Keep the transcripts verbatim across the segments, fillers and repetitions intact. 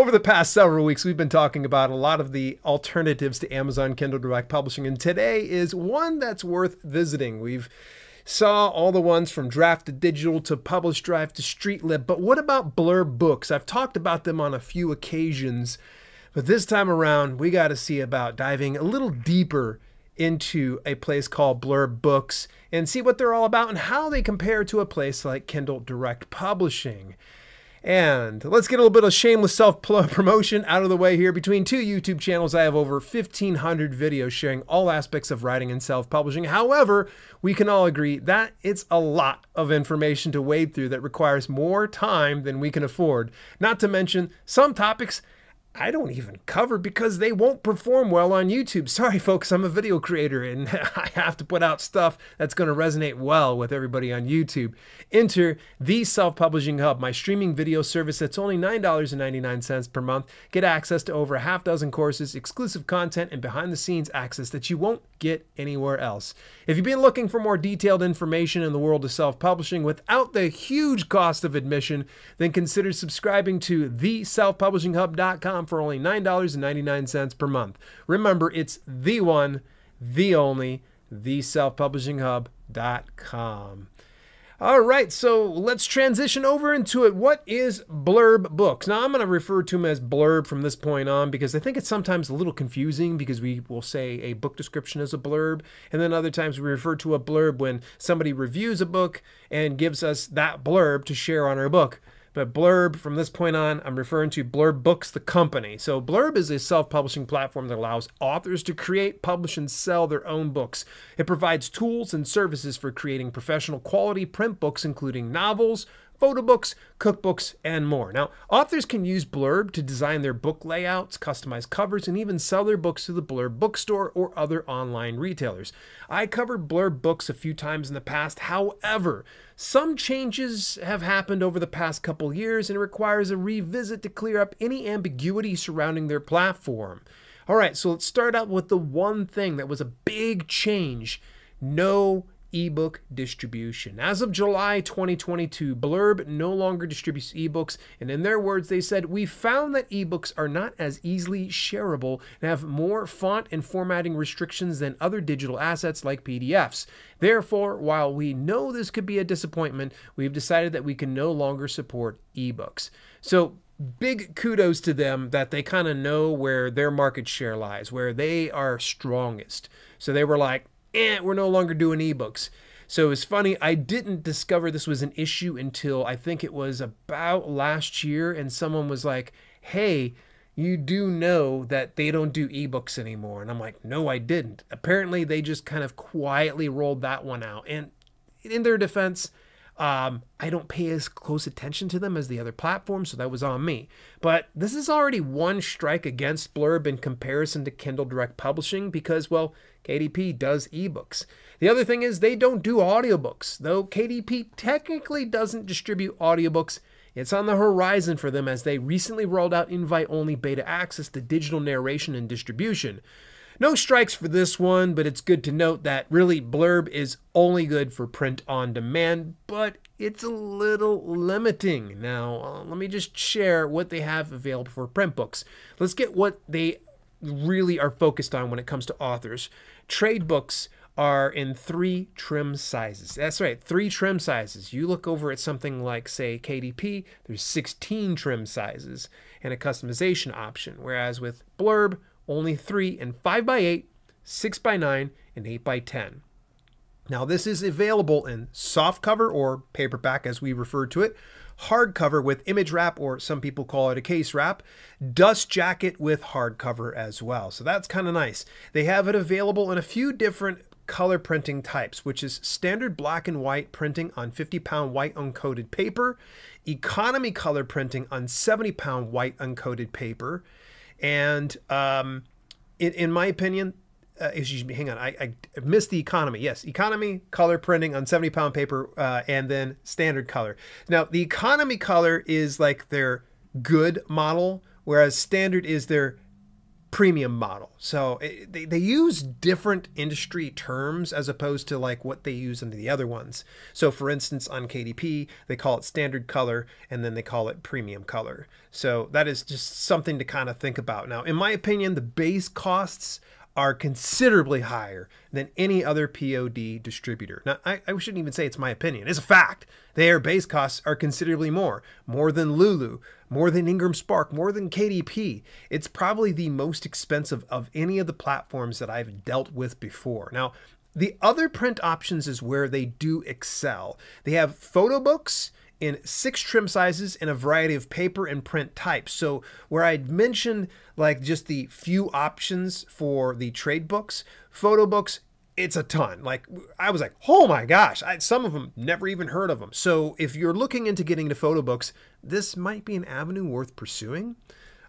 Over the past several weeks, we've been talking about a lot of the alternatives to Amazon Kindle Direct Publishing, and today is one that's worth visiting. We've saw all the ones from Draft to Digital to PublishDrive to Streetlib, but what about Blurb Books? I've talked about them on a few occasions, but this time around, we got to see about diving a little deeper into a place called Blurb Books and see what they're all about and how they compare to a place like Kindle Direct Publishing. And let's get a little bit of shameless self-promotion out of the way here. Between two YouTube channels, I have over fifteen hundred videos sharing all aspects of writing and self-publishing. However, we can all agree that it's a lot of information to wade through that requires more time than we can afford. Not to mention, some topics I don't even cover because they won't perform well on YouTube. Sorry, folks, I'm a video creator and I have to put out stuff that's going to resonate well with everybody on YouTube. Enter The Self-Publishing Hub, my streaming video service that's only nine ninety-nine per month. Get access to over a half dozen courses, exclusive content, and behind-the-scenes access that you won't get anywhere else. If you've been looking for more detailed information in the world of self-publishing without the huge cost of admission, then consider subscribing to the self publishing hub dot com for only nine ninety-nine per month. Remember, it's the one, the only, the self publishing hub dot com. All right, so let's transition over into it. What is Blurb Books? Now, I'm going to refer to them as Blurb from this point on because I think it's sometimes a little confusing because we will say a book description is a blurb, and then other times we refer to a blurb when somebody reviews a book and gives us that blurb to share on our book. But Blurb, from this point on, I'm referring to Blurb Books, the company. So Blurb is a self-publishing platform that allows authors to create, publish, and sell their own books. It provides tools and services for creating professional quality print books, including novels, photo books, cookbooks, and more. Now, authors can use Blurb to design their book layouts, customize covers, and even sell their books through the Blurb bookstore or other online retailers. I covered Blurb Books a few times in the past. However, some changes have happened over the past couple years, and it requires a revisit to clear up any ambiguity surrounding their platform. All right, so let's start out with the one thing that was a big change: no ebook distribution. As of July twenty twenty-two, Blurb no longer distributes ebooks, and in their words, they said, "We found that ebooks are not as easily shareable and have more font and formatting restrictions than other digital assets like P D Fs. Therefore, while we know this could be a disappointment, we've decided that we can no longer support ebooks." So big kudos to them that they kind of know where their market share lies, where they are strongest. So they were like, and we're no longer doing ebooks. So it's funny, I didn't discover this was an issue until I think it was about last year, and someone was like, "Hey, you do know that they don't do ebooks anymore?" And I'm like, "No, I didn't." Apparently they just kind of quietly rolled that one out. And in their defense, um, I don't pay as close attention to them as the other platforms, so that was on me. But this is already one strike against Blurb in comparison to Kindle Direct Publishing because, well, K D P does ebooks. The other thing is they don't do audiobooks. Though K D P technically doesn't distribute audiobooks, it's on the horizon for them as they recently rolled out invite-only beta access to digital narration and distribution. No strikes for this one, but it's good to note that really Blurb is only good for print on demand, but it's a little limiting. Now, uh, let me just share what they have available for print books. Let's get what they really are focused on when it comes to authors. Trade books are in three trim sizes. That's right, three trim sizes. You look over at something like, say, K D P, there's sixteen trim sizes and a customization option, whereas with Blurb, only three in five by eight, six by nine, and eight by ten. Now, this is available in softcover or paperback, as we refer to it, hardcover with image wrap, or some people call it a case wrap, dust jacket with hardcover as well. So that's kind of nice. They have it available in a few different color printing types, which is standard black and white printing on fifty pound white uncoated paper, economy color printing on seventy pound white uncoated paper, and um, in, in my opinion, Uh, excuse me, hang on, I, I missed the economy. Yes, economy color printing on seventy pound paper uh, and then standard color. Now, the economy color is like their good model, whereas standard is their premium model. So it, they, they use different industry terms as opposed to like what they use in the other ones. So for instance, on K D P, they call it standard color, and then they call it premium color. So that is just something to kind of think about. Now, in my opinion, the base costs are considerably higher than any other P O D distributor. Now, I, I shouldn't even say it's my opinion. It's a fact. Their base costs are considerably more, more than Lulu, more than IngramSpark, more than K D P. It's probably the most expensive of any of the platforms that I've dealt with before. Now, the other print options is where they do excel. They have photo books in six trim sizes and a variety of paper and print types. So where I'd mentioned like just the few options for the trade books, photo books, it's a ton. Like I was like, oh my gosh, I, some of them never even heard of them. So if you're looking into getting into photo books, this might be an avenue worth pursuing.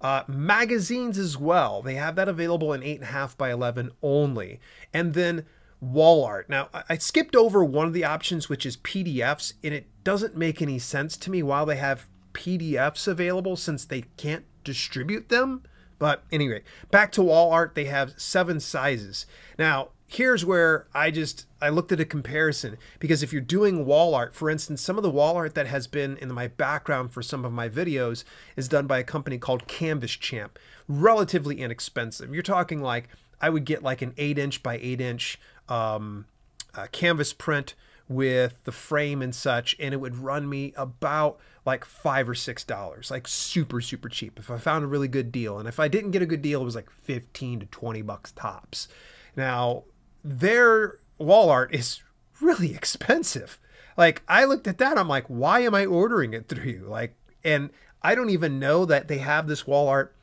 Uh, magazines as well. They have that available in eight and a half by eleven only. And then wall art. Now, I skipped over one of the options, which is P D Fs, and it doesn't make any sense to me why they have P D Fs available since they can't distribute them. But anyway, back to wall art, they have seven sizes. Now, here's where I just, I looked at a comparison, because if you're doing wall art, for instance, some of the wall art that has been in my background for some of my videos is done by a company called Canvas Champ. Relatively inexpensive. You're talking like, I would get like an eight inch by eight inch um, uh, canvas print with the frame and such, and it would run me about like five or six dollars, like super, super cheap. If I found a really good deal, and if I didn't get a good deal, it was like fifteen to twenty bucks tops. Now, their wall art is really expensive. Like I looked at that, I'm like, why am I ordering it through you? Like, and I don't even know that they have this wall art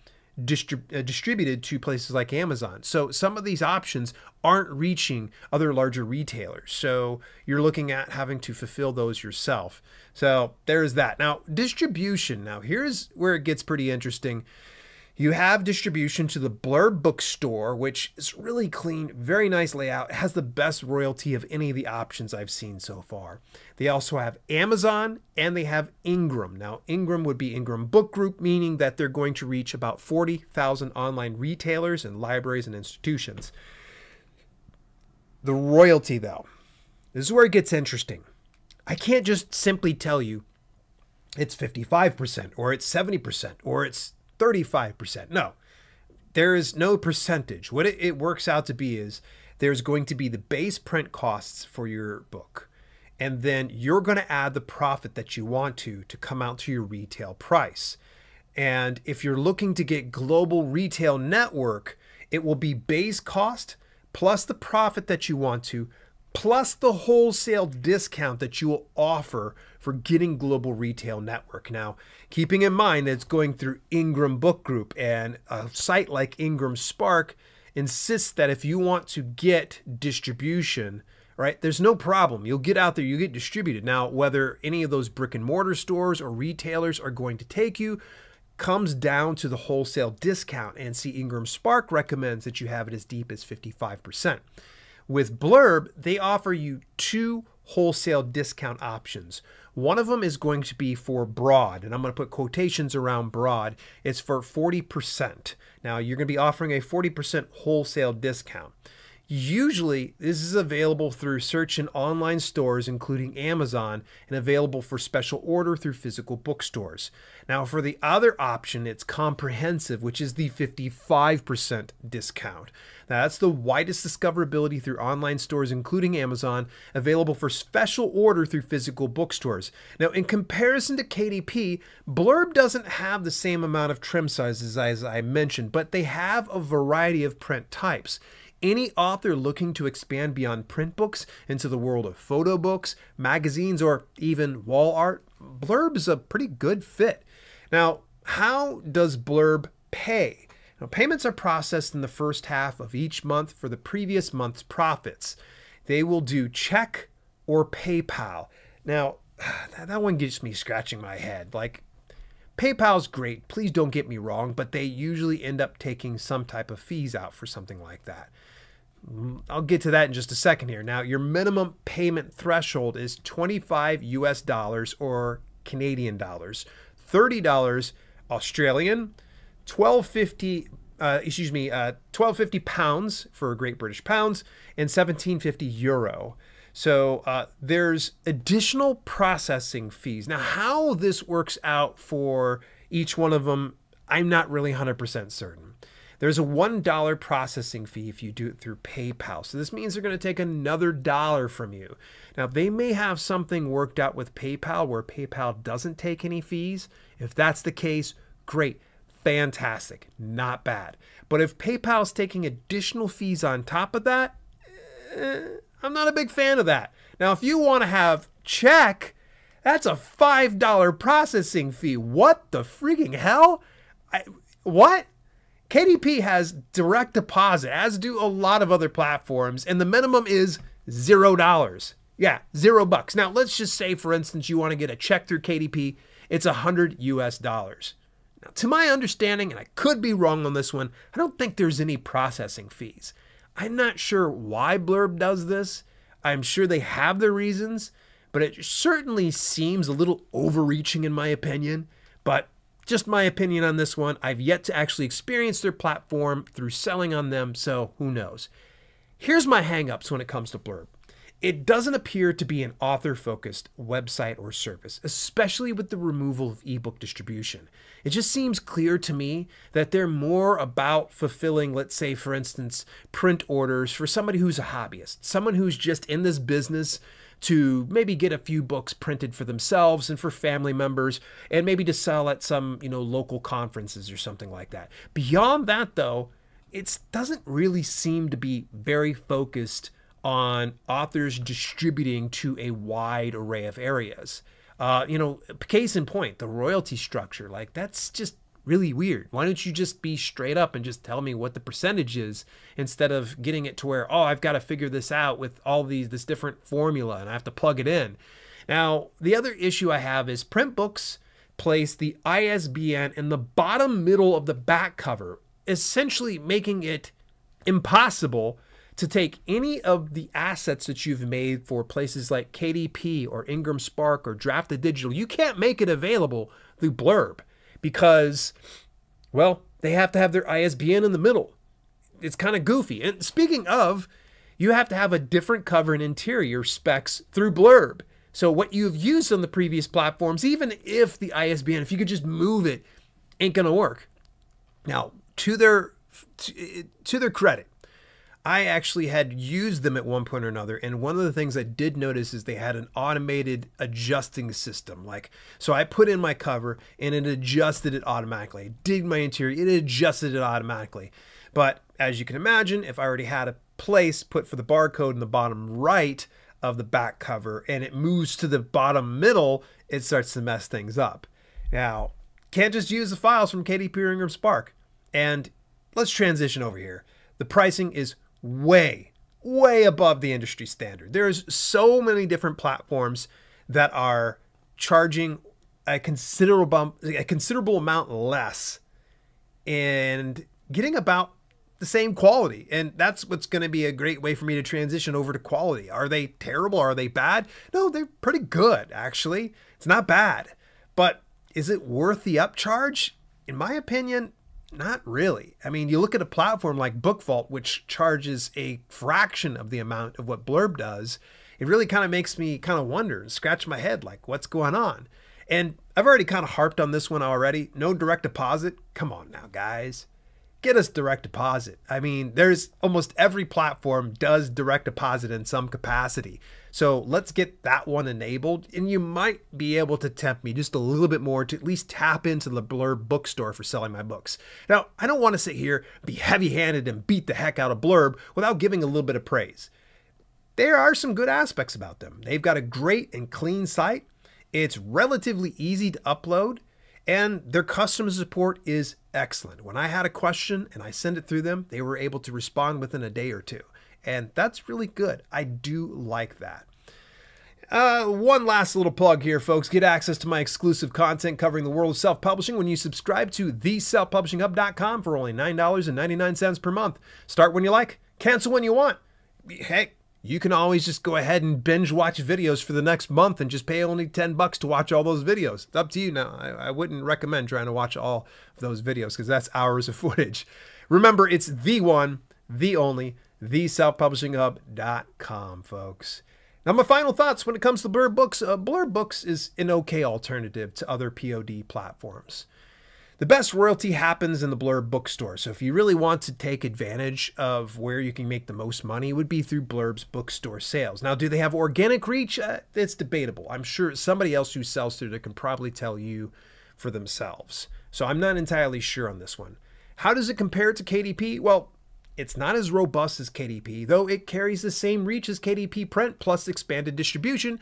Distrib uh, distributed to places like Amazon. So some of these options aren't reaching other larger retailers. So you're looking at having to fulfill those yourself. So there's that. Now, distribution. Now, here's where it gets pretty interesting. You have distribution to the Blurb bookstore, which is really clean, very nice layout. It has the best royalty of any of the options I've seen so far. They also have Amazon and they have Ingram. Now, Ingram would be Ingram Book Group, meaning that they're going to reach about forty thousand online retailers and libraries and institutions. The royalty, though, this is where it gets interesting. I can't just simply tell you it's fifty-five percent or it's seventy percent or it's thirty-five percent. No, there is no percentage. What it, it works out to be is there's going to be the base print costs for your book. And then you're going to add the profit that you want to, to come out to your retail price. And if you're looking to get global retail network, it will be base cost plus the profit that you want to, plus the wholesale discount that you will offer for getting global retail network. Now, keeping in mind that it's going through Ingram Book Group, and a site like IngramSpark insists that if you want to get distribution, right, there's no problem. You'll get out there, you get distributed. Now, whether any of those brick and mortar stores or retailers are going to take you comes down to the wholesale discount. And see, IngramSpark recommends that you have it as deep as fifty-five percent. With Blurb, they offer you two wholesale discount options. One of them is going to be for broad, and I'm going to put quotations around broad. It's for forty percent. Now, you're going to be offering a forty percent wholesale discount. Usually, this is available through search and online stores, including Amazon, and available for special order through physical bookstores. Now, for the other option, it's comprehensive, which is the fifty-five percent discount. Now, that's the widest discoverability through online stores, including Amazon, available for special order through physical bookstores. Now, in comparison to K D P, Blurb doesn't have the same amount of trim sizes as I mentioned, but they have a variety of print types. Any author looking to expand beyond print books into the world of photo books, magazines, or even wall art, Blurb is a pretty good fit. Now, how does Blurb pay? Now, payments are processed in the first half of each month for the previous month's profits. They will do check or PayPal. Now, that one gets me scratching my head. Like, PayPal's great, please don't get me wrong, but they usually end up taking some type of fees out for something like that. I'll get to that in just a second here. Now, your minimum payment threshold is twenty-five U S dollars or Canadian dollars, thirty dollars Australian, twelve fifty uh, excuse me, uh, twelve fifty pounds for Great British pounds and seventeen fifty euro. So uh, there's additional processing fees. Now, how this works out for each one of them, I'm not really one hundred percent certain. There's a one dollar processing fee if you do it through PayPal. So this means they're going to take another dollar from you. Now, they may have something worked out with PayPal where PayPal doesn't take any fees. If that's the case, great. Fantastic. Not bad. But if PayPal's taking additional fees on top of that, eh, I'm not a big fan of that. Now, if you want to have check, that's a five dollar processing fee. What the freaking hell? I, what? K D P has direct deposit, as do a lot of other platforms, and the minimum is zero dollars. Yeah, zero bucks. Now, let's just say, for instance, you want to get a check through K D P. It's one hundred U S dollars. Now, to my understanding, and I could be wrong on this one, I don't think there's any processing fees. I'm not sure why Blurb does this. I'm sure they have their reasons, but it certainly seems a little overreaching in my opinion. But just my opinion on this one. I've yet to actually experience their platform through selling on them, so who knows. Here's my hangups when it comes to Blurb. It doesn't appear to be an author-focused website or service, especially with the removal of ebook distribution. It just seems clear to me that they're more about fulfilling, let's say, for instance, print orders for somebody who's a hobbyist, someone who's just in this business to maybe get a few books printed for themselves and for family members, and maybe to sell at some, you know, local conferences or something like that. Beyond that, though, it doesn't really seem to be very focused on authors distributing to a wide array of areas. Uh, you know, case in point, the royalty structure, like that's just really weird. Why don't you just be straight up and just tell me what the percentage is instead of getting it to where, oh, I've got to figure this out with all these, this different formula and I have to plug it in. Now, the other issue I have is print books place the I S B N in the bottom middle of the back cover, essentially making it impossible to take any of the assets that you've made for places like K D P or IngramSpark or Draft to Digital. You can't make it available through Blurb because, well, they have to have their I S B N in the middle. It's kind of goofy. And speaking of, you have to have a different cover and interior specs through Blurb. So what you've used on the previous platforms, even if the I S B N, if you could just move it, ain't gonna work. Now, to their, to their credit, I actually had used them at one point or another, and one of the things I did notice is they had an automated adjusting system. Like, so I put in my cover and it adjusted it automatically. It did my interior, it adjusted it automatically. But as you can imagine, if I already had a place put for the barcode in the bottom right of the back cover and it moves to the bottom middle, it starts to mess things up. Now, can't just use the files from K D P or IngramSpark. And let's transition over here. The pricing is way, way above the industry standard. There's so many different platforms that are charging a considerable, a considerable amount less and getting about the same quality. And that's what's going to be a great way for me to transition over to quality. Are they terrible? Are they bad? No, they're pretty good, actually. It's not bad. But is it worth the upcharge? In my opinion, not really. I mean, you look at a platform like BookVault, which charges a fraction of the amount of what Blurb does. It really kind of makes me kind of wonder and scratch my head, like, what's going on? And I've already kind of harped on this one already. No direct deposit. Come on now, guys. Get us direct deposit. I mean, there's almost every platform does direct deposit in some capacity. So let's get that one enabled. And you might be able to tempt me just a little bit more to at least tap into the Blurb bookstore for selling my books. Now, I don't want to sit here, be heavy-handed and beat the heck out of Blurb without giving a little bit of praise. There are some good aspects about them. They've got a great and clean site. It's relatively easy to upload. And their customer support is excellent. When I had a question and I sent it through them, they were able to respond within a day or two. And that's really good. I do like that. Uh, one last little plug here, folks. Get access to my exclusive content covering the world of self-publishing when you subscribe to the self publishing hub dot com for only nine dollars and ninety-nine cents per month. Start when you like, cancel when you want. Hey, you can always just go ahead and binge watch videos for the next month and just pay only ten bucks to watch all those videos. It's up to you now. I, I wouldn't recommend trying to watch all of those videos because that's hours of footage. Remember, it's the one, the only, the self publishing hub dot com, folks. Now, my final thoughts when it comes to Blurb Books. Uh, Blurb Books is an okay alternative to other P O D platforms. The best royalty happens in the Blurb bookstore. So if you really want to take advantage of where you can make the most money, it would be through Blurb's bookstore sales. Now, do they have organic reach? Uh, it's debatable. I'm sure somebody else who sells through it can probably tell you for themselves. So I'm not entirely sure on this one. How does it compare to K D P? Well, it's not as robust as K D P, though it carries the same reach as K D P print plus expanded distribution.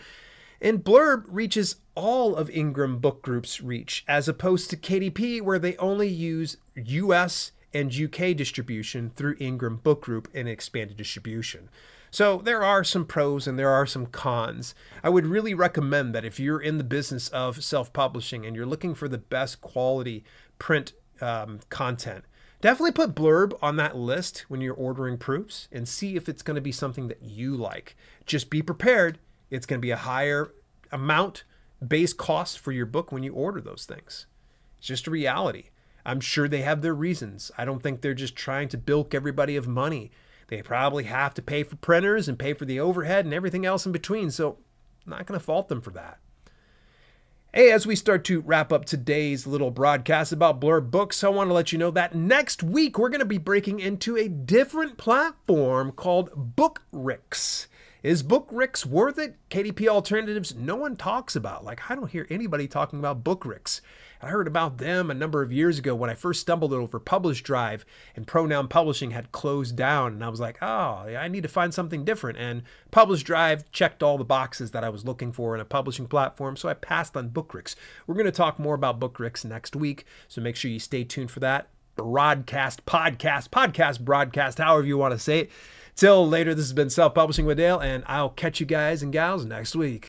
And Blurb reaches all of Ingram Book Group's reach, as opposed to K D P, where they only use U S and U K distribution through Ingram Book Group and expanded distribution. So there are some pros and there are some cons. I would really recommend that if you're in the business of self-publishing and you're looking for the best quality print um, content, definitely put Blurb on that list when you're ordering proofs and see if it's going to be something that you like. Just be prepared. It's going to be a higher amount base cost for your book when you order those things. It's just a reality. I'm sure they have their reasons. I don't think they're just trying to bilk everybody of money. They probably have to pay for printers and pay for the overhead and everything else in between. So I'm not going to fault them for that. Hey, as we start to wrap up today's little broadcast about Blurb Books, I want to let you know that next week we're going to be breaking into a different platform called BookRix. Is BookRix worth it? K D P alternatives no one talks about. Like, I don't hear anybody talking about BookRix. I heard about them a number of years ago when I first stumbled over PublishDrive and Pronoun Publishing had closed down. And I was like, oh, I need to find something different. And PublishDrive checked all the boxes that I was looking for in a publishing platform, so I passed on BookRix. We're going to talk more about BookRix next week, so make sure you stay tuned for that. Broadcast, podcast, podcast, broadcast, however you want to say it. Till later, this has been Self-Publishing with Dale, and I'll catch you guys and gals next week.